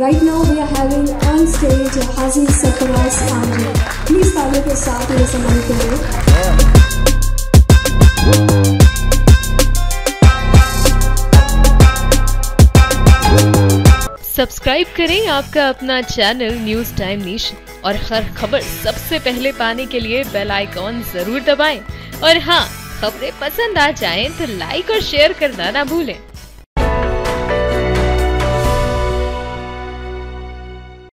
Right now we are having on stage Haji Sarfaraz Khan. Please तालियों के साथ ये सम्मान करें. सब्सक्राइब करें आपका अपना चैनल न्यूज टाइम नेशन और हर खबर सबसे पहले पाने के लिए बेल आइकॉन जरूर दबाएं. और हाँ, खबरें पसंद आ जाएं तो लाइक और शेयर करना ना भूलें.